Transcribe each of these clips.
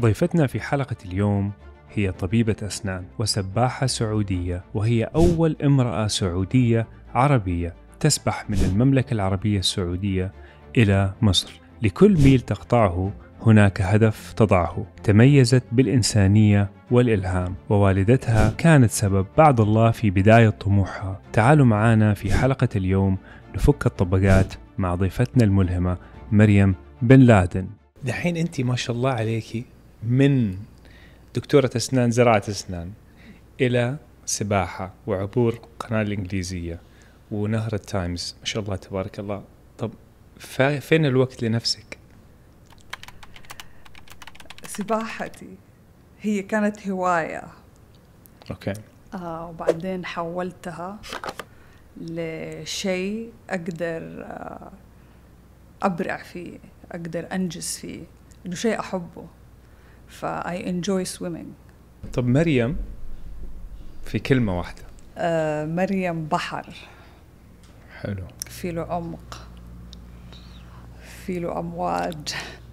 ضيفتنا في حلقة اليوم هي طبيبة أسنان وسباحة سعودية، وهي أول امرأة سعودية عربية تسبح من المملكة العربية السعودية إلى مصر. لكل ميل تقطعه هناك هدف تضعه. تميزت بالإنسانية والإلهام، ووالدتها كانت سبب بعد الله في بداية طموحها. تعالوا معنا في حلقة اليوم نفك الطبقات مع ضيفتنا الملهمة مريم بن لادن. دحين أنت ما شاء الله عليكي، من دكتورة أسنان زراعة أسنان إلى سباحة وعبور قناة الإنجليزية ونهر التايمز، ما شاء الله تبارك الله. طب فين الوقت لنفسك؟ سباحتي هي كانت هواية، أوكي. وبعدين حولتها لشيء أقدر أبرع فيه، أقدر أنجز فيه، إنه شيء أحبه، فأي إنجوي سويمينج. طب مريم في كلمة واحدة. مريم بحر حلو، في له عمق، في له أمواج.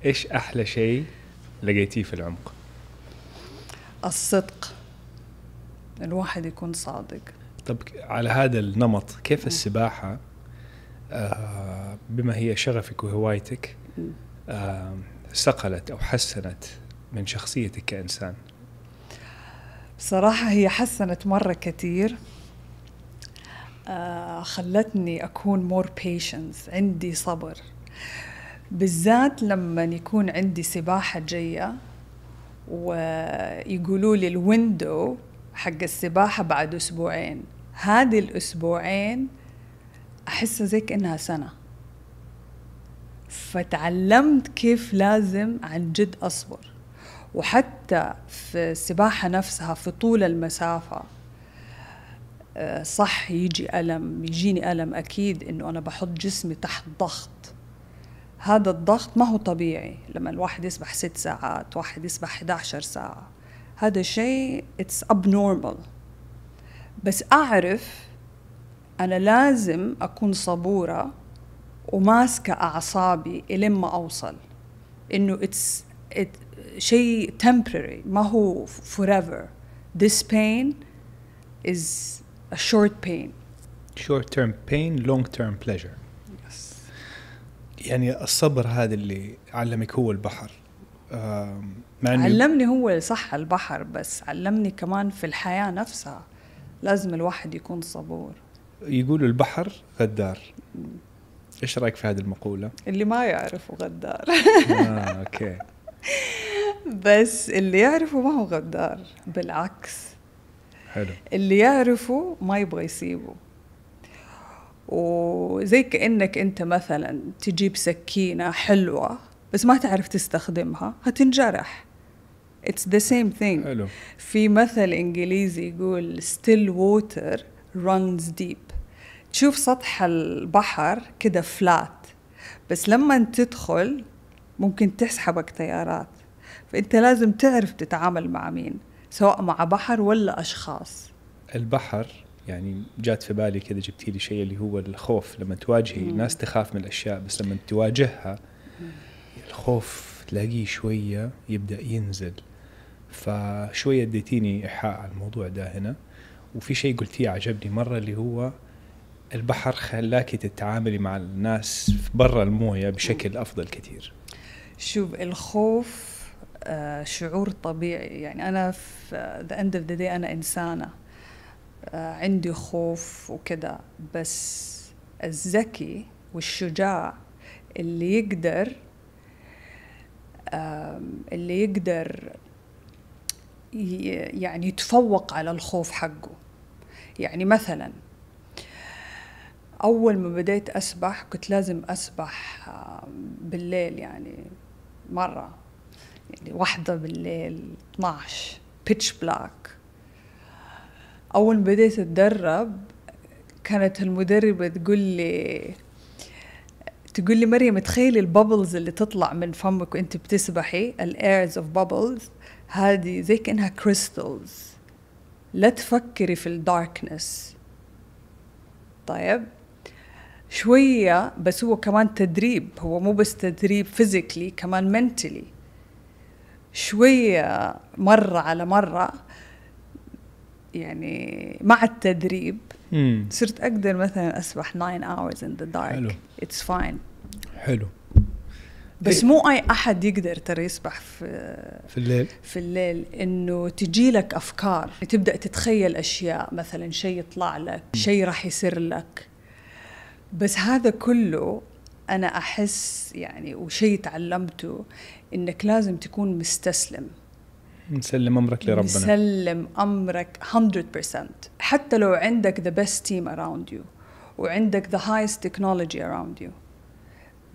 إيش أحلى شيء لقيتيه في العمق؟ الصدق، الواحد يكون صادق. طب على هذا النمط كيف السباحة بما هي شغفك وهوايتك صقلت أو حسنت من شخصيتك كإنسان؟ بصراحة هي حسنت مرة كتير، خلتني أكون more patience، عندي صبر، بالذات لما يكون عندي سباحة جاية ويقولوا لي الويندو حق السباحة بعد أسبوعين، هذه الأسبوعين أحس زي كأنها سنة. فتعلمت كيف لازم عن جد أصبر، وحتى في السباحة نفسها في طول المسافة صح يجي ألم، يجيني ألم أكيد، إنه أنا بحط جسمي تحت ضغط. هذا الضغط ما هو طبيعي لما الواحد يسبح 6 ساعات، واحد يسبح 11 ساعة، هذا شيء it's abnormal. بس أعرف أنا لازم أكون صبورة وماسكة أعصابي لما أوصل، إنه شيء temporary، ما هو forever. This pain is a short pain. Short term pain, long term pleasure. Yes. يعني الصبر هذا اللي علمك هو البحر. علمني هو صح البحر، بس علمني كمان في الحياة نفسها لازم الواحد يكون صبور. يقولوا البحر غدار. إيش رأيك في هذه المقولة؟ اللي ما يعرفه غدار. أوكي. بس اللي يعرفه ما هو غدار، بالعكس. حلو. اللي يعرفه ما يبغى يسيبه. وزي كأنك أنت مثلا تجيب سكينة حلوة بس ما تعرف تستخدمها، هتنجرح. It's the same thing. حلو. في مثل إنجليزي يقول still water runs deep. تشوف سطح البحر كده فلات، بس لما تدخل ممكن تسحبك تيارات. فأنت لازم تعرف تتعامل مع مين، سواء مع بحر ولا أشخاص. البحر يعني جات في بالي كده، جبتي لي شيء اللي هو الخوف. لما تواجهي الناس تخاف من الأشياء، بس لما تواجهها الخوف تلاقيه شوية يبدأ ينزل. فشوية اديتيني إيحاء على الموضوع ده هنا، وفي شيء قلتيه عجبني مرة اللي هو البحر خلاكي تتعاملي مع الناس برا الموية بشكل أفضل كتير. شوف الخوف شعور طبيعي، يعني أنا في the end of the day أنا إنسانة عندي خوف وكده، بس الذكي والشجاع اللي يقدر يعني يتفوق على الخوف حقه. يعني مثلا أول ما بديت أسبح كنت لازم أسبح بالليل، يعني مرة يعني 1 بالليل 12 pitch black. أول ما بديت أتدرب كانت المدربة تقول لي مريم تخيلي البابلز اللي تطلع من فمك وأنت بتسبحي، الايرز اوف بابلز هذه زي كأنها كريستالز، لا تفكري في الداركنس. طيب شوية، بس هو كمان تدريب، هو مو بس تدريب فيزيكلي كمان منتلي. شوية مرة على مرة يعني مع التدريب صرت أقدر مثلا أسبح 9 hours in the dark. حلو. It's fine. حلو. بس مو أي أحد يقدر ترى يسبح في الليل. في الليل إنه تجي لك أفكار، تبدأ تتخيل أشياء، مثلا شيء يطلع لك، شيء راح يصير لك. بس هذا كله أنا أحس يعني وشيء تعلمته إنك لازم تكون مستسلم. مسلم أمرك لربنا. مسلم أمرك 100%. حتى لو عندك the best team around you وعندك the highest technology around you.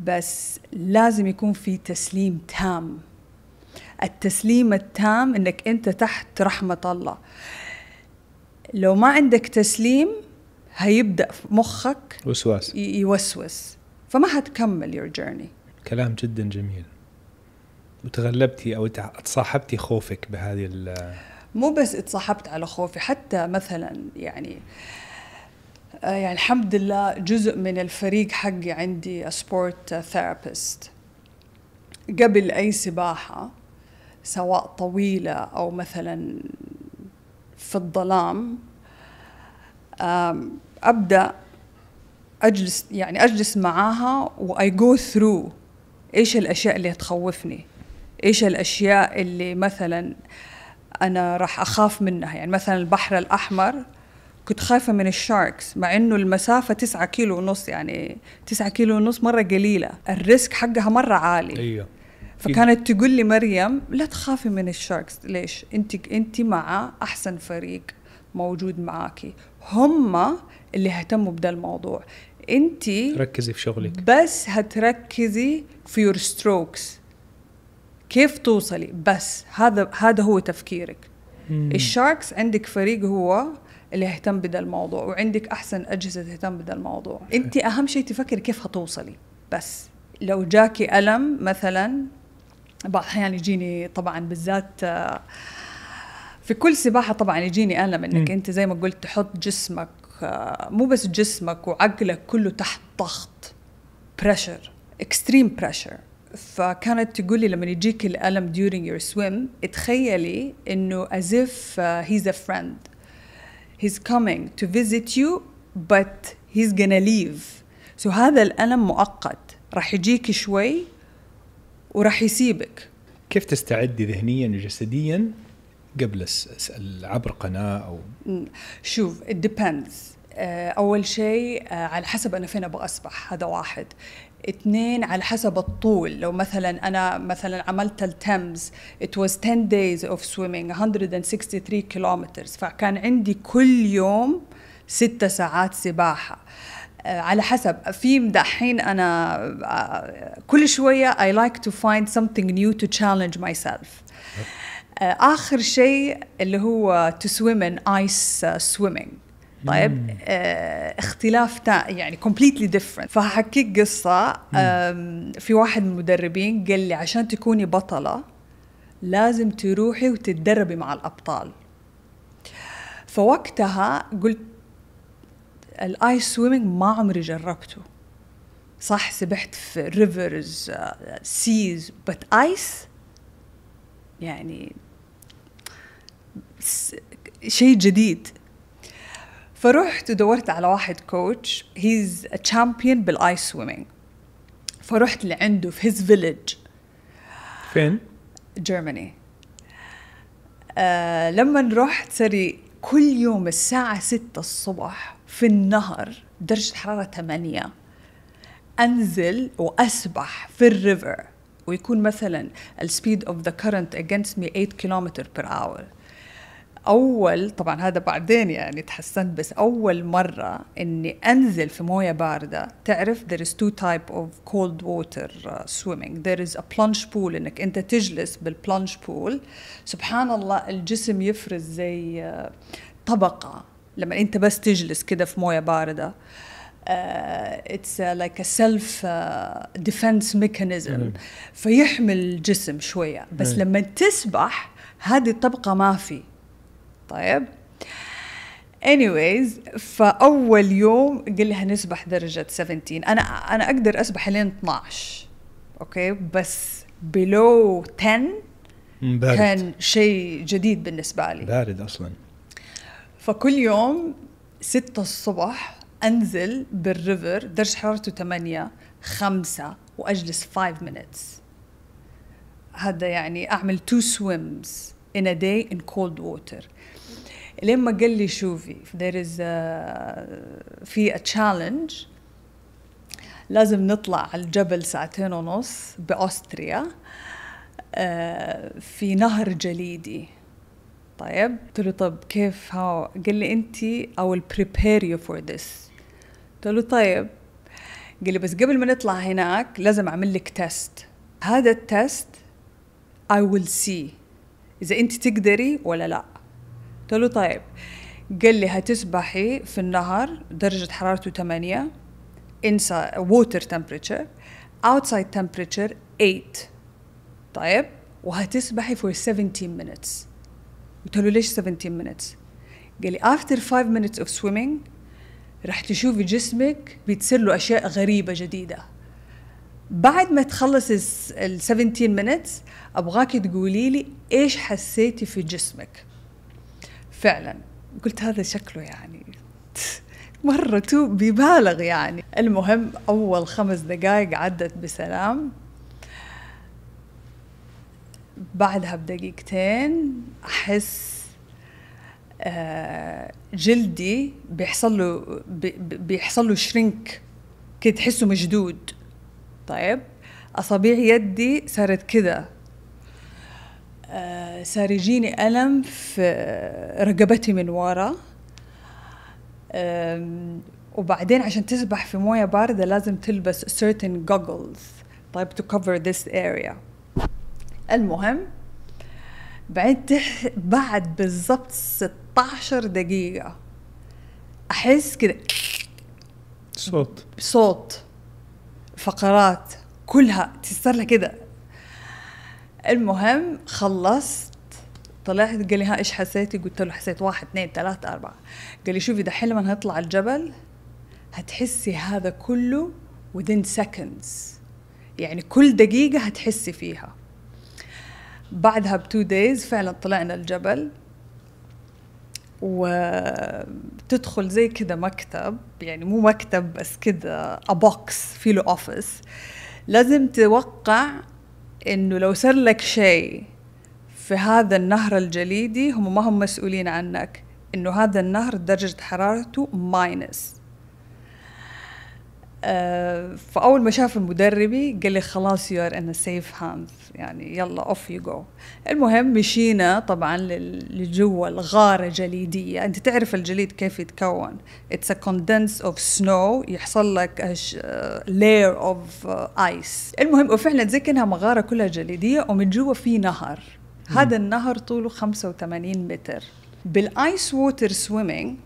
بس لازم يكون في تسليم تام. التسليم التام إنك أنت تحت رحمة الله. لو ما عندك تسليم هيبدأ مخك وسواس يوسوس، فما هتكمل your journey. كلام جدا جميل. وتغلبتي أو اتصاحبتي خوفك بهذه ال، مو بس اتصاحبت على خوفي، حتى مثلا يعني الحمد لله جزء من الفريق حقي عندي سبورت ثيرابيست. قبل أي سباحة سواء طويلة أو مثلا في الظلام أبدأ أجلس معاها وأي جو ثرو إيش الأشياء اللي تخوفني، إيش الأشياء اللي مثلا أنا راح أخاف منها. يعني مثلا البحر الأحمر كنت خايفة من الشاركس مع إنه المسافة 9.5 كيلو، يعني 9.5 كيلو مرة قليلة، الريسك حقها مرة عالي. أيوة. فكانت تقول لي مريم لا تخافي من الشاركس. ليش؟ أنت مع أحسن فريق موجود معاكي، هم اللي اهتموا بدا الموضوع، أنت ركزي في شغلك بس، هتركزي في يور ستروكس كيف توصلي بس. هذا هو تفكيرك. الشاركس عندك فريق هو اللي يهتم بهذا الموضوع، وعندك أحسن أجهزة تهتم بهذا الموضوع. أنت أهم شيء تفكر كيف هتوصلي بس. لو جاكي ألم مثلا، بعض الأحيان يجيني طبعا، بالذات في كل سباحة طبعا يجيني ألم، إنك أنت زي ما قلت تحط جسمك، مو بس جسمك وعقلك كله تحت ضغط، بريشر، اكستريم بريشر. فكانت تقولي لما يجيك الألم during your swim اتخيلي إنه as if he's a friend. He's coming to visit you, but he's gonna leave. So هذا الألم مؤقت، راح يجيك شوي وراح يسيبك. كيف تستعدي ذهنياً وجسدياً قبل عبر قناة أو؟ شوف it depends. أول شيء على حسب أنا فين أبغى أسبح، هذا واحد. 2 على حسب الطول. لو مثلا أنا مثلا عملت التمز it was 10 days of swimming 163 كيلومترز، فكان عندي كل يوم 6 ساعات سباحة. على حسب، في دحين أنا كل شوية I like to find something new to challenge myself. آخر شيء اللي هو to swim in ice swimming. طيب اختلاف يعني completely different. فهحكيك قصة. في واحد من المدربين قال لي عشان تكوني بطلة لازم تروحي وتتدربي مع الأبطال. فوقتها قلت الآيس سويمينج ما عمري جربته. صح سبحت في ريفرز سيز، بس آيس يعني شيء جديد. فروحت ودورت على واحد كوتش هيز تشامبيون بالايس سويمينج، فروحت لعنده في هيز فيليج. فين؟ جيرماني. لما رحت سري كل يوم الساعة 6 الصبح في النهر درجة حرارة 8 أنزل وأسبح في الريفر، ويكون مثلا السبيد اوف ذا كرنت اجينست مي 8 كيلومتر بر اور. أول طبعا هذا بعدين يعني تحسنت، بس أول مرة إني أنزل في موية باردة. تعرف there is 2 types of cold water swimming. There is a plunge pool، إنك أنت تجلس بالplunge pool. سبحان الله الجسم يفرز زي طبقة لما أنت بس تجلس كده في موية باردة. It's like a self defense mechanism، فيحمل الجسم شوية. بس لما تسبح هذه الطبقة ما في. طيب anyways، فأول يوم قال لي هنسبح درجة 17. أنا أقدر أسبح لين 12 أوكي، بس below 10 بارد. كان شيء جديد بالنسبة لي، بارد أصلا. فكل يوم 6 الصبح أنزل بالريفر، درجة حرارته 8 5، وأجلس 5 minutes. هذا يعني أعمل 2 swims in a day in cold water. لما قال لي شوفي there is في a challenge، لازم نطلع على الجبل 2.5 ساعة بأوستريا في نهر جليدي. طيب قلت له طب كيف هاو؟ قال لي أنت I will prepare you for this. قلت له طيب. قال لي بس قبل ما نطلع هناك لازم أعمل لك تيست، هذا التيست I will see إذا أنت تقدري ولا لا. قلت له طيب. قال لي هتسبحي في النهر درجة حرارته 8، inside water temperature outside temperature 8. طيب وهتسبحي for 17 minutes. قلت له ليش 17 minutes؟ قال لي after 5 minutes of swimming رح تشوفي جسمك بيتصير له أشياء غريبة جديدة. بعد ما تخلص ال 17 minutes أبغاك تقولي لي إيش حسيتي في جسمك فعلا. قلت هذا شكله يعني مرة ببالغ يعني. المهم أول 5 دقايق عدت بسلام. بعدها ب2 دقيقتين أحس جلدي بيحصل له شرينك كده، تحسه مشدود. طيب أصابع يدي صارت كده، صار يجيني ألم في رقبتي من ورا. وبعدين عشان تسبح في مويه باردة لازم تلبس certain goggles طيب to cover this area. المهم بعد بالضبط 16 دقيقة أحس كده صوت فقرات كلها تصير لها كده. المهم خلصت طلعت. قال لي ها ايش حسيتي؟ قلت له حسيت 1 2 3 4. قال لي شوفي دحين لما هنطلع الجبل هتحسي هذا كله within seconds، يعني كل دقيقة هتحسي فيها. بعدها ب2 days فعلا طلعنا الجبل، وتدخل زي كده مكتب، يعني مو مكتب بس كده بوكس فيه له اوفيس، لازم توقع انه لو صار لك شيء في هذا النهر الجليدي هم ما هم مسؤولين عنك، انه هذا النهر درجة حرارته ماينس. فاول ما شاف المدربي قال لي خلاص يور ان سيف هاند، يعني يلا اوف يو جو. المهم مشينا طبعا لجوا الغاره جليديه. انت تعرف الجليد كيف يتكون، اتس ا كوندنس اوف سنو، يحصل لك لاير اوف ايس. المهم وفعلا زي كانها مغاره كلها جليديه ومن جوا في نهر. هذا النهر طوله 85 متر. بالايس ووتر سويمينج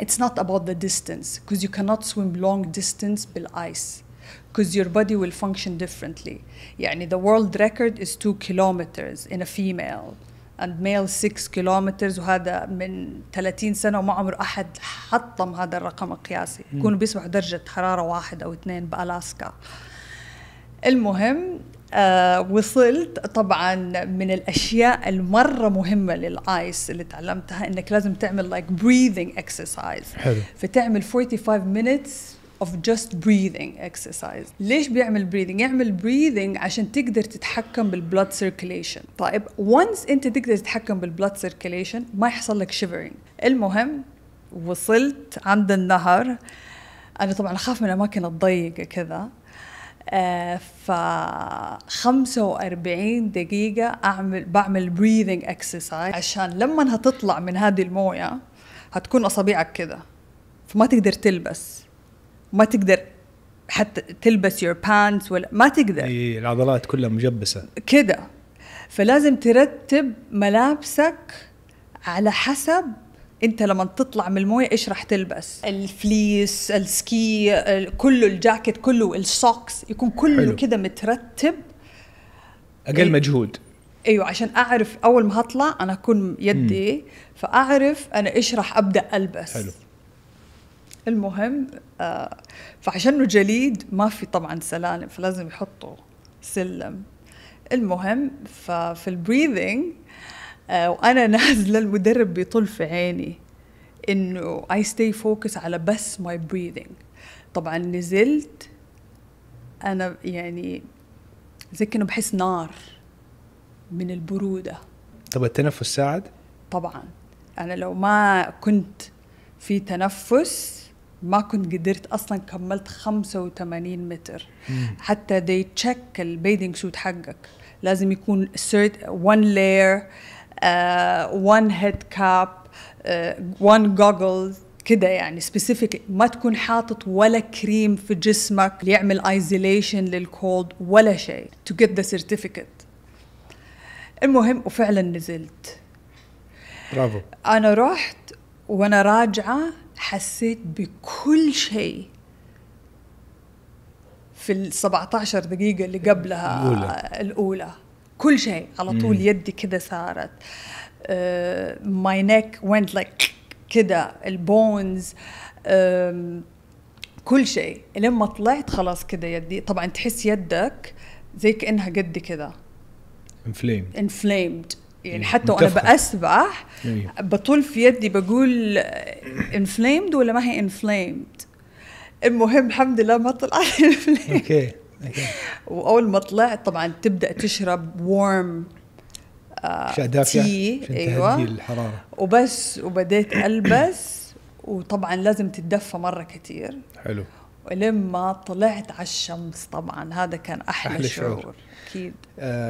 it's not about the distance because you cannot swim long distance بالآيس because your body will function differently. يعني the world record is 2 kilometers in a female and male 6 kilometers، وهذا من 30 سنة وما عمر أحد حطم هذا الرقم القياسي. يكونوا بيسبحوا درجة حرارة 1 أو 2 بألاسكا. المهم وصلت. طبعا من الاشياء المره مهمه للايس اللي تعلمتها انك لازم تعمل like breathing exercise. حلو. فتعمل 45 minutes of just breathing exercise. ليش بيعمل breathing؟ يعمل breathing عشان تقدر تتحكم بالblood circulation. طيب once انت تقدر تتحكم بالblood circulation ما يحصل لك shivering. المهم وصلت عند النهر. انا طبعا اخاف من الاماكن الضيقه كذا. ف 45 دقيقة بعمل بريذنج اكسرسايز عشان لما هتطلع من هذه الموية هتكون أصابعك كده، فما تقدر تلبس، ما تقدر حتى تلبس يور بانتس ولا ما تقدر، العضلات كلها مجبسة كده. فلازم ترتب ملابسك على حسب انت لما تطلع من المويه ايش راح تلبس، الفليس، السكي، كله، الجاكيت كله، السوكس، يكون كله كده مترتب. اقل مجهود. ايوه عشان اعرف اول ما هطلع انا اكون يدي فاعرف انا ايش راح ابدا البس. حلو. المهم فعشانه جليد ما في طبعا سلالم، فلازم يحطوا سلم. المهم ففي البريذنج وانا نازله المدرب بيطل في عيني انه I stay focused على بس my breathing. طبعا نزلت انا يعني زي كأنه بحس نار من البروده. طب التنفس ساعد؟ طبعا انا لو ما كنت في تنفس ما كنت قدرت اصلا، كملت 85 متر. حتى دي تشيك البيدنج سوت حقك لازم يكون one layer one head cap one goggles كده، يعني سبيسيفيك، ما تكون حاطط ولا كريم في جسمك يعمل ايزوليشن للكولد ولا شيء to get the certificate. المهم وفعلا نزلت. برافو. انا رحت وانا راجعه حسيت بكل شيء في ال 17 دقيقة اللي قبلها الأولى. كل شيء على طول يدي كده صارت my neck went like كده البونز كل شيء. لما طلعت خلاص كده يدي، طبعا تحس يدك زي كأنها قد كده inflamed يعني حتى وانا بأسبح بطول في يدي بقول inflamed ولا ما هي inflamed. المهم الحمد لله ما طلعت inflamed. اوكي اوكي. واول ما طلعت طبعا تبدا تشرب warm اشياء دافيه عشان تهدي الحراره وبس. وبديت البس وطبعا لازم تتدفى مره كثير. حلو. ولما طلعت على الشمس طبعا هذا كان احلى شعور اكيد.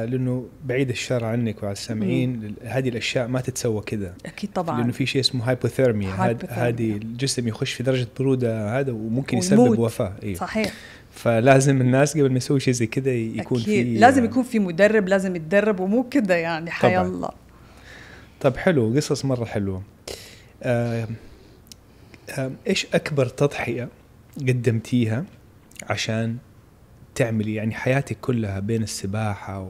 لانه بعيد الشر عنك وعلى السامعين، هذه الاشياء ما تتسوى كذا اكيد طبعا، لانه في شيء اسمه هايبوثيرميا. هذه الجسم يخش في درجه بروده هذا وممكن يسبب وفاه. إيه. صحيح. فلازم الناس قبل ما يسوي شيء زي كذا يكون في، لازم يكون في مدرب، لازم يتدرب ومو كذا يعني حي الله. طب حلو، قصص مره حلوه. ايش اكبر تضحيه قدمتيها عشان تعملي يعني حياتك كلها بين السباحه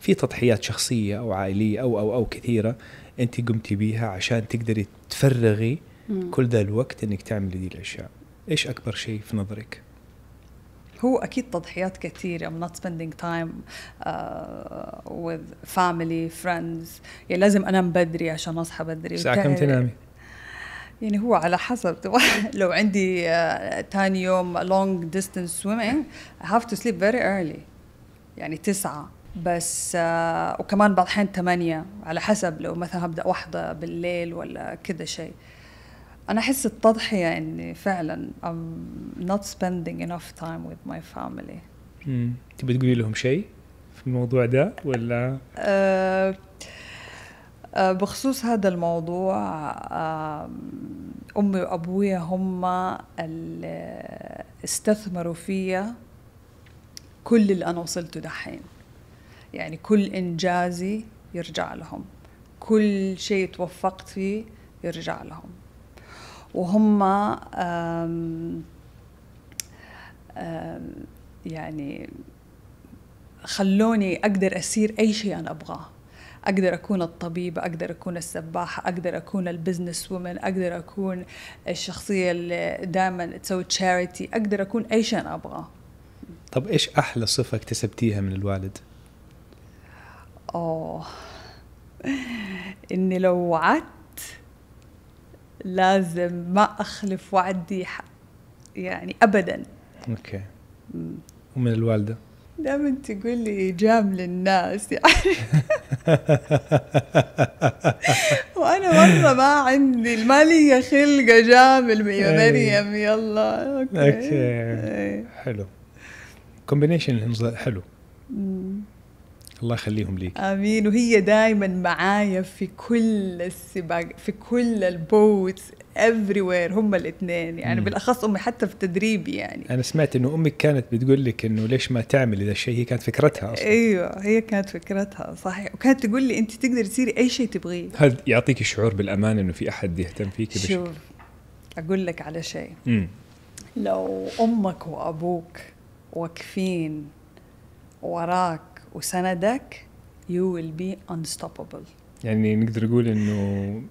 وفي تضحيات شخصيه او عائليه او او او كثيره انت قمتي بيها عشان تقدري تفرغي كل ذا الوقت انك تعملي دي الاشياء؟ ايش اكبر شيء في نظرك؟ هو اكيد تضحيات كثيره. I'm not spending time with family friends. يعني لازم انام بدري عشان اصحى بدري. الساعه كم تنامي؟ يعني هو على حسب. لو عندي ثاني يوم long distance swimming I have to sleep very early يعني 9 بس، وكمان بعض الأحيان 8 على حسب، لو مثلا هبدأ واحدة بالليل ولا كده شيء. أنا أحس التضحية إني فعلا I'm not spending enough time with my family. تبي تقولي لهم شيء في الموضوع ده ولا؟ بخصوص هذا الموضوع أمي وأبوي هم اللي استثمروا فيا كل اللي أنا وصلته دحين، يعني كل إنجازي يرجع لهم، كل شيء توفقت فيه يرجع لهم، وهم يعني خلوني أقدر أسير أي شيء أنا أبغاه. أقدر أكون الطبيبة، أقدر أكون السباحة، أقدر أكون البزنس وومن، أقدر أكون الشخصية اللي دائما تسوي تشاريتي، أقدر أكون أي شيء أنا أبغاه. طب إيش أحلى صفة اكتسبتيها من الوالد؟ إني لو وعدت لازم ما أخلف وعدي يعني أبدا. أوكي. ومن الوالدة؟ دائما تقول لي جامل الناس يعني. وانا مره ما عندي الماليه خلقه جامل يا مريم. يلا اوكي حلو، كومبينيشن حلو. الله يخليهم ليك. امين. وهي دائما معايا في كل السباق، في كل البوتس everywhere هم الاثنين يعني. بالاخص امي حتى في تدريبي يعني. انا سمعت انه امك كانت بتقول لك انه ليش ما تعمل هذا الشيء، هي كانت فكرتها اصلا. ايوه هي كانت فكرتها صحيح، وكانت تقول لي انت تقدر تصيري اي شيء تبغيه. هل يعطيك الشعور بالامان انه في احد يهتم فيكي بشكل؟ شوف اقول لك على شيء، لو امك وابوك واقفين وراك وسندك you will be unstoppable. يعني نقدر نقول انه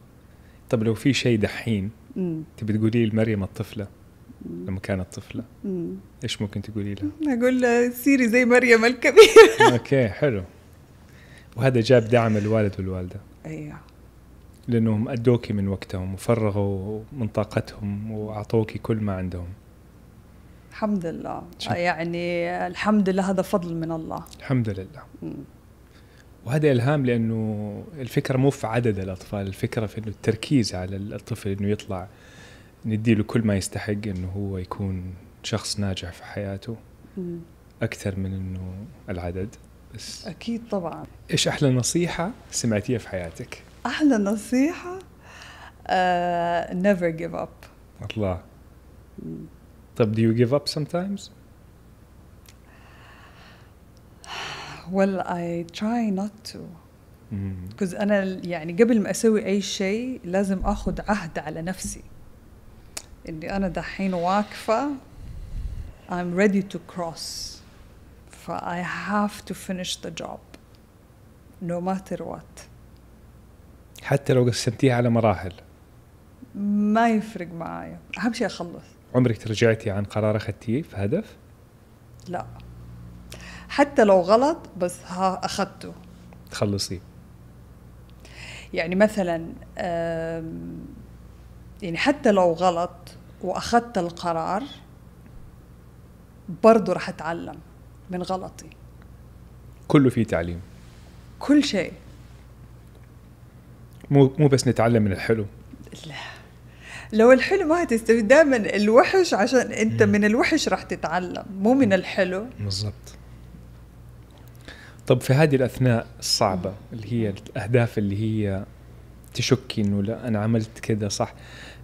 طب لو في شيء دحين تبي تقولي لمريم الطفلة لما كانت طفلة، ايش ممكن تقولي لها؟ اقول لها سيري زي مريم الكبيرة. اوكي حلو وهذا جاب دعم الوالد والوالدة. أيوة. لأنهم أدوكي من وقتهم وفرغوا من طاقتهم وأعطوكي كل ما عندهم. الحمد لله. يعني الحمد لله هذا فضل من الله. الحمد لله. وهذا إلهام، لأنه الفكرة مو في عدد الأطفال، الفكرة في إنه التركيز على الطفل، إنه يطلع نديله كل ما يستحق، إنه هو يكون شخص ناجح في حياته أكثر من إنه العدد. بس أكيد طبعا. إيش أحلى نصيحة سمعتيها في حياتك؟ أحلى نصيحة never give up. الله. طب do you give up sometimes? Well, I try not to. because أنا يعني قبل ما أسوي أي شيء لازم أخذ عهد على نفسي إني أنا دحين واقفة، I'm ready to cross. ف I have to finish the job no matter what. حتى لو قسمتيها على مراحل ما يفرق معايا، أهم شيء أخلص. عمرك ترجعتي عن قرار أخذتيه في هدف؟ لا، حتى لو غلط بس أخذته تخلصيه. يعني مثلا يعني حتى لو غلط وأخذت القرار برضو رح أتعلم من غلطي. كله فيه تعليم، كل شيء. مو بس نتعلم من الحلو، لا، لو الحلو ما هتستفيد، دائما الوحش، عشان انت من الوحش راح تتعلم مو من الحلو. بالضبط. طب في هذه الأثناء الصعبة اللي هي الأهداف اللي هي تشكي إنه لا أنا عملت كذا صح،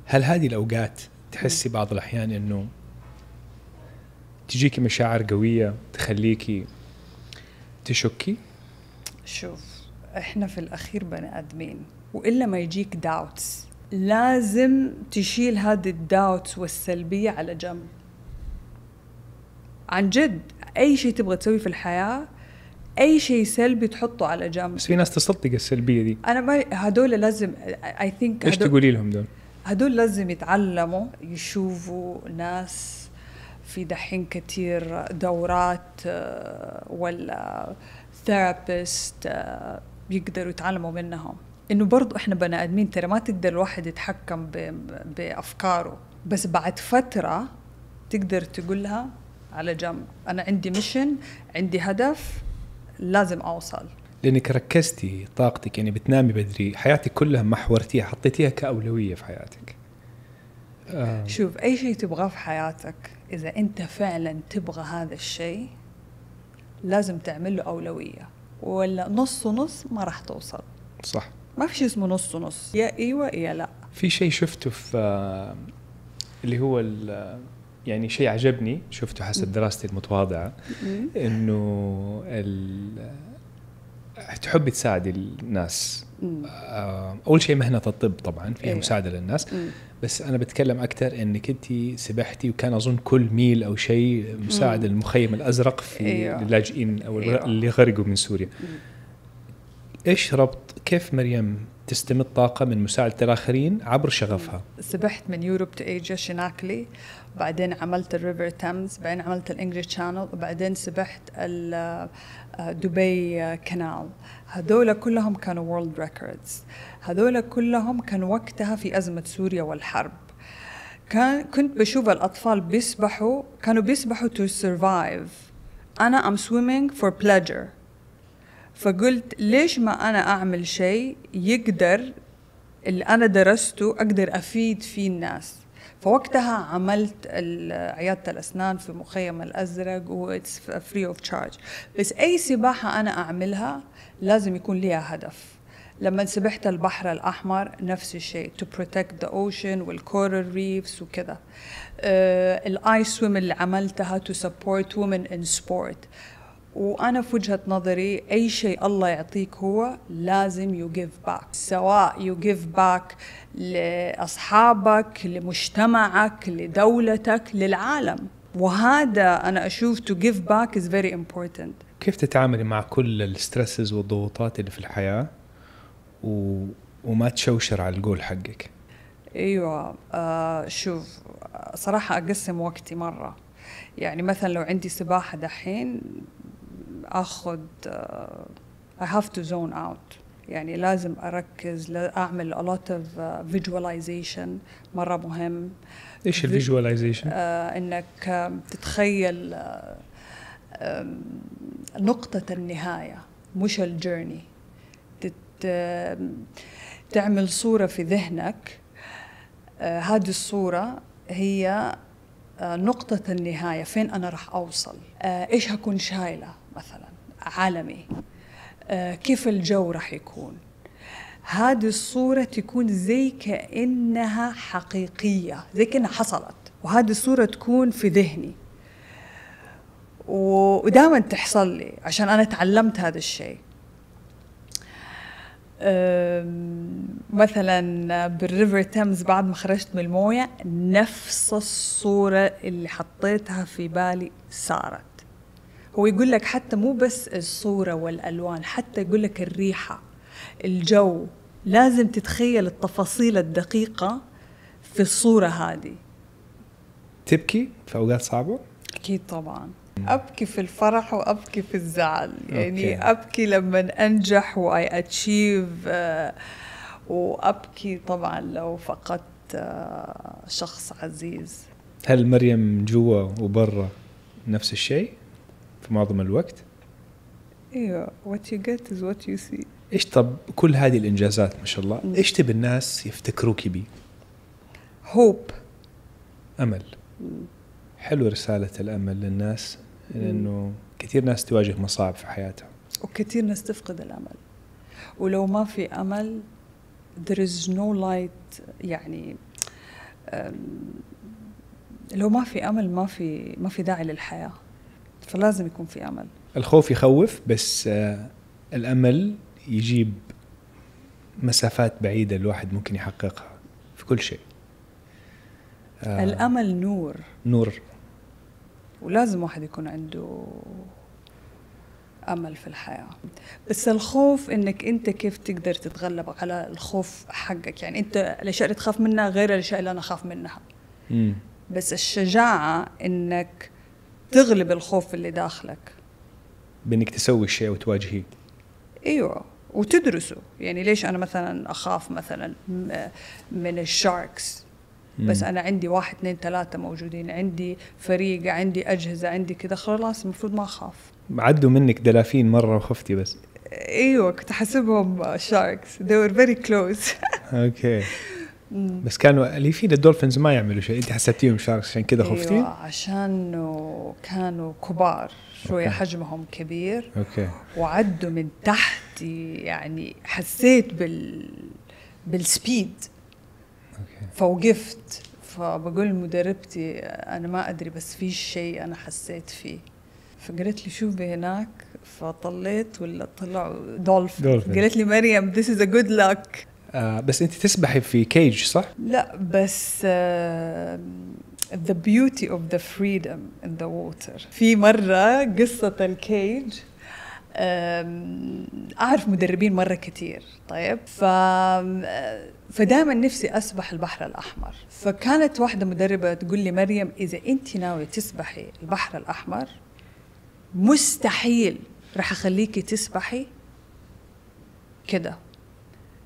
هل هذه الأوقات تحسي بعض الأحيان إنه تجيكي مشاعر قوية تخليكي تشكي؟ شوف، إحنا في الأخير بني آدمين، وإلا ما يجيك داوتس لازم تشيل هذه الداوتس والسلبية على جنب. عن جد أي شيء تبغى تسوي في الحياة، أي شيء سلبي تحطه على جنب. بس في ناس تصدق السلبية دي. أنا ما هدول لازم I think. إيش تقولي لهم دول؟ هدول لازم يتعلموا، يشوفوا ناس في دحين كتير دورات ولا ثيرابيست بيقدروا يتعلموا منهم، إنه برضو إحنا بني آدمين ترى، ما تقدر الواحد يتحكم بأفكاره، بس بعد فترة تقدر تقولها على جنب، أنا عندي ميشن، عندي هدف لازم أوصل. لأنك ركزتي طاقتك، يعني بتنامي بدري، حياتك كلها محورتيها، حطيتيها كأولوية في حياتك. شوف، أي شيء تبغاه في حياتك إذا أنت فعلاً تبغى هذا الشيء لازم تعمله أولوية، ولا نص ونص ما راح توصل. صح، ما في شيء اسمه نص ونص، يا إيوة يا لا. في شيء شفته في اللي هو يعني شيء عجبني شفته حسب دراستي المتواضعة، إنه تحبي تساعدي الناس. أول شيء مهنة الطب طبعاً فيها مساعدة للناس، بس أنا بتكلم أكثر إنك أنت سبحتي، وكان أظن كل ميل أو شيء مساعدة المخيم الأزرق في اللاجئين أو اللي غرقوا من سوريا. إيش ربط، كيف مريم تستمد طاقة من مساعدة الآخرين عبر شغفها؟ سبحت من يوروب تو إيجيا شناكلي، بعدين عملت الريفر تامز، بعدين عملت الإنجليش شانل، وبعدين سبحت دبي كنال. هذول كلهم كانوا وورلد ريكوردز، هذول كلهم كان وقتها في أزمة سوريا والحرب. كنت بشوف الأطفال بيسبحوا، كانوا بيسبحوا to survive، أنا I'm swimming for pleasure. فقلت ليش ما أنا أعمل شيء يقدر اللي أنا درسته أقدر أفيد فيه الناس. فوقتها عملت عيادة الأسنان في مخيم الأزرق، وإتس فري أوف تشارج. بس أي سباحة أنا أعملها لازم يكون ليها هدف. لما سبحت البحر الأحمر نفس الشيء، to protect the ocean والcoral reefs وكذا. الآيس swim اللي عملتها to support women in sport. وأنا في وجهة نظري أي شيء الله يعطيك هو لازم you give back، سواء you give back لأصحابك، لمجتمعك، لدولتك، للعالم. وهذا أنا أشوف to give back is very important. كيف تتعاملي مع كل السترسز والضغوطات اللي في الحياة وما تشوشر على الجول حقك؟ أيوة. شوف صراحة أقسم وقتي مرة، يعني مثلا لو عندي سباحة دحين أخذ I have to zone out. يعني لازم أركز، أعمل a lot of visualization. مرة مهم. إيش ال visualization؟ إنك تتخيل نقطة النهاية، مش الجيرني. تعمل صورة في ذهنك، هذه الصورة هي نقطة النهاية، فين أنا راح أوصل، إيش هكون شايلة مثلا، عالمي، كيف الجو راح يكون. هذه الصورة تكون زي كأنها حقيقية، زي كأنها حصلت، وهذه الصورة تكون في ذهني ودائما تحصل لي عشان أنا تعلمت هذا الشيء. مثلا بالريفر تيمز بعد ما خرجت من المويه، نفس الصوره اللي حطيتها في بالي صارت. هو يقول لك حتى مو بس الصوره والالوان، حتى يقول لك الريحه، الجو، لازم تتخيل التفاصيل الدقيقه في الصوره هذه. تبكي في اوقات صعبه؟ اكيد طبعا، أبكي في الفرح وأبكي في الزعل. يعني okay. أبكي لما أنجح وأي أتشيف، وأبكي طبعا لو فقدت شخص عزيز. هل مريم جوا وبرا نفس الشيء في معظم الوقت؟ ايوه، what you get is what you see. إيش طب كل هذه الإنجازات ما شاء الله، إيش تبي الناس يفتكروكي بي؟ hope، أمل. حلو رسالة الأمل للناس، لأنه كثير ناس تواجه مصاعب في حياتها وكثير ناس تفقد الأمل، ولو ما في أمل there is no light. يعني لو ما في أمل ما في داعي للحياة، فلازم يكون في أمل. الخوف يخوف، بس الأمل يجيب مسافات بعيدة الواحد ممكن يحققها في كل شيء. الأمل نور، نور، ولازم واحد يكون عنده أمل في الحياة. بس الخوف، إنك أنت كيف تقدر تتغلب على الخوف حقك. يعني أنت الأشياء اللي تخاف منها غير الأشياء اللي أنا أخاف منها. بس الشجاعة إنك تغلب الخوف اللي داخلك بإنك تسوي الشيء وتواجهيه. أيوه، وتدرسه. يعني ليش أنا مثلا أخاف مثلا من الشاركس؟ بس أنا عندي 1، 2، 3 موجودين، عندي فريق، عندي أجهزة، عندي كده، خلاص المفروض ما أخاف. عدوا منك دلافين مرة وخفتي بس؟ أيوة، كنت أحسبهم شاركس. they were very close. أوكي. بس كانوا أليفين، الدولفينز ما يعملوا شيء، أنت حسبتيهم شاركس عشان كده خفتي؟ أيوة، عشان كانوا كبار شوية، حجمهم كبير. أوكي. وعدوا من تحتي، يعني حسيت بالسبيد. فوقفت، فبقول لمدربتي أنا ما أدري بس في شيء أنا حسيت فيه، فقالت لي شو بهناك، فطليت ولا طلعوا دولفين. قالت لي مريم this is a good luck. بس أنت تسبحي في كيج صح؟ لا، بس the beauty of the freedom in the water. في مرة قصة الكيج، أعرف مدربين مرة كتير، طيب، فدائما نفسي أسبح البحر الأحمر. فكانت واحدة مدربة تقول لي مريم إذا أنت ناوية تسبحي البحر الأحمر مستحيل رح أخليكي تسبحي كده،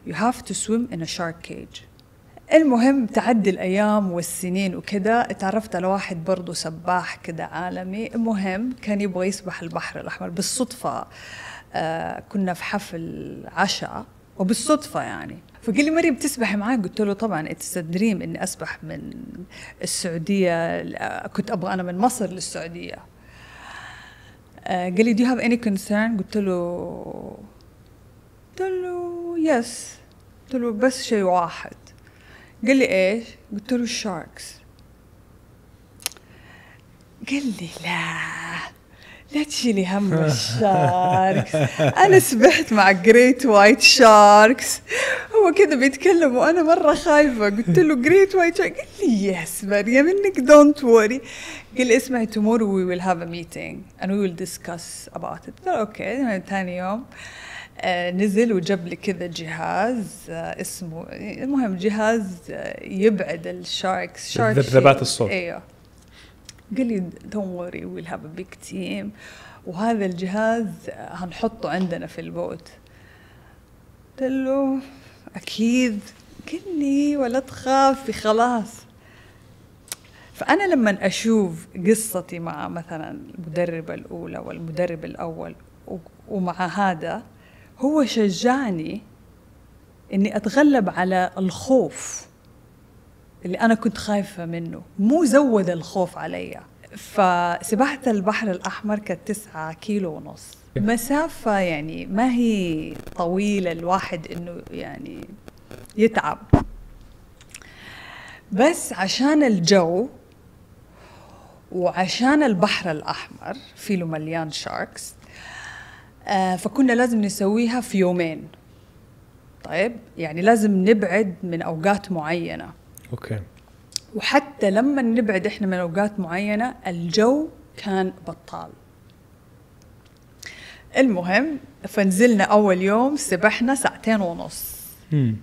you have to swim in a shark cage. المهم تعدي الأيام والسنين وكده، اتعرفت على واحد برضو سباح كده عالمي. المهم كان يبغى يسبح البحر الأحمر بالصدفة، كنا في حفل عشاء وبالصدفة يعني، فقال لي مريم بتسبحي معاك؟ قلت له طبعا اتستدريم إني أسبح من السعودية، كنت أبغى أنا من مصر للسعودية. قال لي do you have any concern؟ قلت له yes. قلت له بس شيء واحد. قال لي ايش؟ قلت له الشاركس. قال لي لا تشيلي هم الشاركس، انا سبحت مع جريت وايت شاركس. هو كده بيتكلم وانا مره خايفه. قلت له جريت وايت شاركس؟ قال لي يس مريم انك دونت وري. قال لي اسمعي tomorrow we will have a meeting and we will discuss about it. قلت له اوكي. ثاني يوم نزل وجاب لي كذا جهاز اسمه، المهم جهاز يبعد الشاركس، ذبذبات الصوت. ايوه. قال لي don't worry we'll have a big team وهذا الجهاز هنحطه عندنا في البوت. قلت له أكيد، كلي ولا تخافي خلاص. فأنا لما أشوف قصتي مع مثلا المدربة الأولى والمدرب الأول ومع هذا، هو شجعني إني أتغلب على الخوف اللي أنا كنت خايفة منه، مو زود الخوف علي. فسباحة البحر الأحمر كانت 9.5 كيلو، مسافة يعني ما هي طويلة الواحد إنه يعني يتعب، بس عشان الجو وعشان البحر الأحمر فيه مليان شاركس، فكنا لازم نسويها في يومين. طيب يعني لازم نبعد من أوقات معينة. أوكي. وحتى لما نبعد إحنا من أوقات معينة الجو كان بطال. المهم فنزلنا أول يوم سبحنا 2.5 ساعة.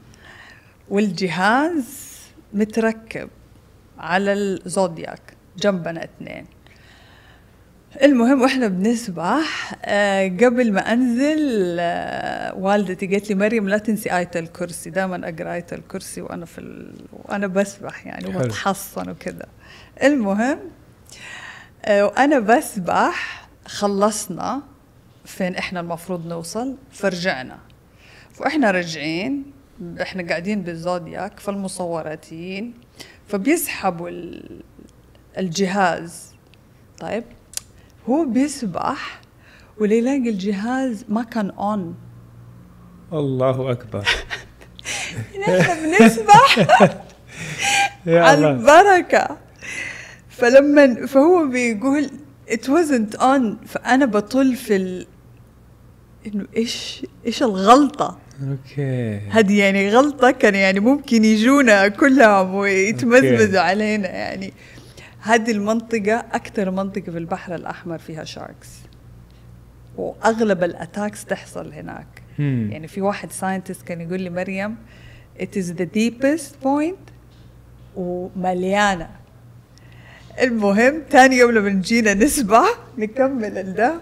والجهاز متركب على الزودياك، جنبنا 2. المهم واحنا بنسبح قبل ما انزل والدتي قالت لي مريم لا تنسي آية الكرسي، دائما اقرا آية الكرسي وانا وانا بسبح يعني وبتحصن وكذا. المهم وانا بسبح خلصنا فين احنا المفروض نوصل، فرجعنا. واحنا راجعين احنا قاعدين بالزودياك، فالمصوراتيين فبيسحبوا الجهاز. طيب هو بيسبح وليلاقي الجهاز ما كان اون. الله اكبر. احنا بنسبح على البركه. فلما فهو بيقول it wasn't on، فانا بطل في انه ايش الغلطه. اوكي. هذه يعني غلطه كان يعني ممكن يجونا كلهم ويتمزمزوا علينا يعني. هذه المنطقة أكثر منطقة في البحر الأحمر فيها شاركس، وأغلب الأتاكس تحصل هناك. يعني في واحد ساينتست كان يقول لي مريم it is the deepest point ومليانة. المهم ثاني يوم لما نجينا نسبح نكمل ده،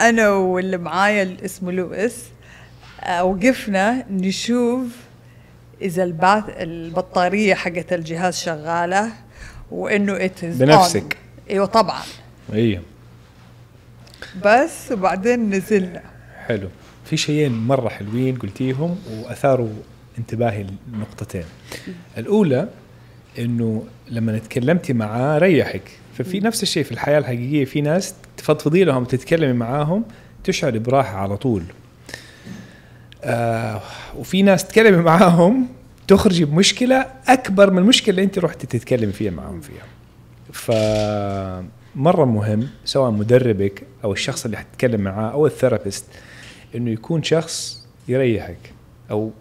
أنا واللي معايا اسمه لويس وقفنا نشوف إذا البطارية حقت الجهاز شغالة وانه اتز بنفسك. ايوه طبعا. ايوه. بس وبعدين نزلنا. حلو. في شيئين مره حلوين قلتيهم واثاروا انتباهي لنقطتين. الاولى انه لما تكلمتي معاه ريحك، ففي نفس الشيء في الحياه الحقيقيه في ناس تفضفضي لهم تتكلمي معاهم تشعر براحه على طول. وفي ناس تتكلمي معاهم تخرجي بمشكلة أكبر من المشكلة اللي أنت رحتي تتكلمي فيها معهم فيها. فمرة مهم سواء مدربك أو الشخص اللي حتتكلم معاه أو الثيرابيست إنه يكون شخص يريحك، أو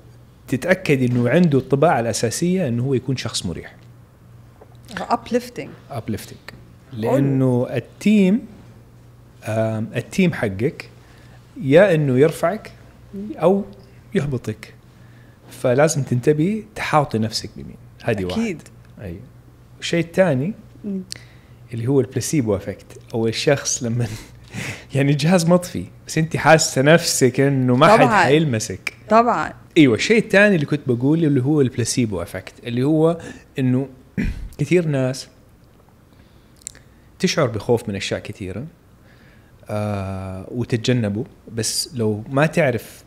تتأكد إنه عنده الطباع الأساسية إنه هو يكون شخص مريح. uplifting. لأنه التيم حقك يا إنه يرفعك أو يهبطك، فلازم تنتبهي تحاوطي نفسك بمين. هذه واحد اكيد. ايوه. الشيء الثاني اللي هو البلاسيبو افكت، او الشخص لما يعني الجهاز مطفي بس انت حاسه نفسك انه ما حد حيلمسك. طبعا. ايوه. الشيء الثاني اللي كنت بقوله اللي هو البلاسيبو افكت، اللي هو انه كثير ناس تشعر بخوف من اشياء كثيره وتتجنبه، بس لو ما تعرف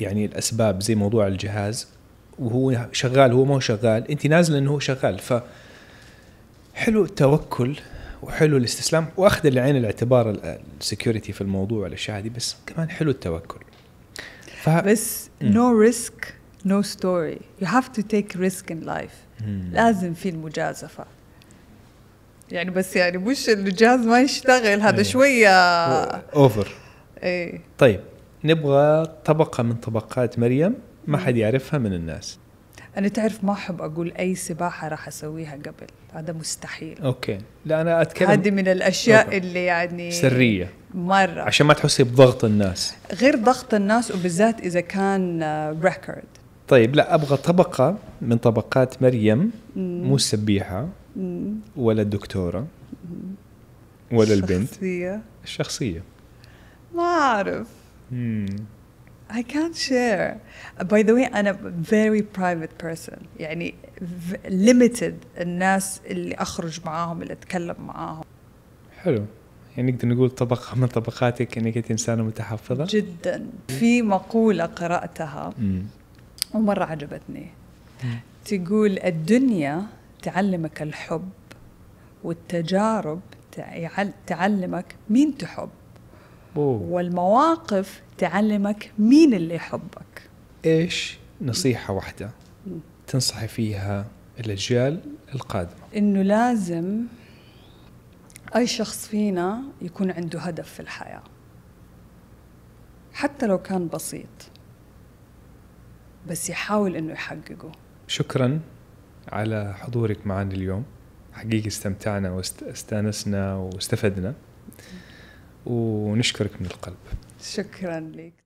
يعني الأسباب زي موضوع الجهاز وهو شغال هو ما هو شغال، أنت نازل أنه هو شغال. فحلو التوكل وحلو الاستسلام وأخذ لعين الاعتبار السكيورتي في الموضوع الأشياء دي، بس كمان حلو التوكل. بس no risk no story. You have to take risk in life. لازم في المجازفة يعني، بس يعني مش الجهاز ما يشتغل هذا شوية أوفر. ايه. طيب نبغى طبقة من طبقات مريم ما حد يعرفها من الناس. أنا تعرف ما أحب أقول أي سباحة راح أسويها قبل، هذا مستحيل. أوكي. لا أنا أتكلم هذه من الأشياء أوكي. اللي يعني سرية مرة عشان ما تحسي بضغط الناس، غير ضغط الناس وبالذات إذا كان ريكورد. طيب لا أبغى طبقة من طبقات مريم، مو السبيحة ولا الدكتورة ولا البنت؟ الشخصية ما أعرف. I can't share. By the way, I'm a very private person. يعني limited الناس اللي أخرج معاهم اللي أتكلم معاهم. حلو. يعني نقدر نقول طبقة من طبقاتك إنك إنسانة متحفظة. جدا. في مقولة قرأتها ومرة عجبتني. تقول الدنيا تعلمك الحب والتجارب تعلمك مين تحب. والمواقف تعلمك مين اللي يحبك. إيش نصيحة واحدة تنصحي فيها الأجيال القادمة؟ إنه لازم أي شخص فينا يكون عنده هدف في الحياة حتى لو كان بسيط، بس يحاول إنه يحققه. شكراً على حضورك معنا اليوم، حقيقي استمتعنا واستانسنا واستفدنا، ونشكرك من القلب. شكراً لك.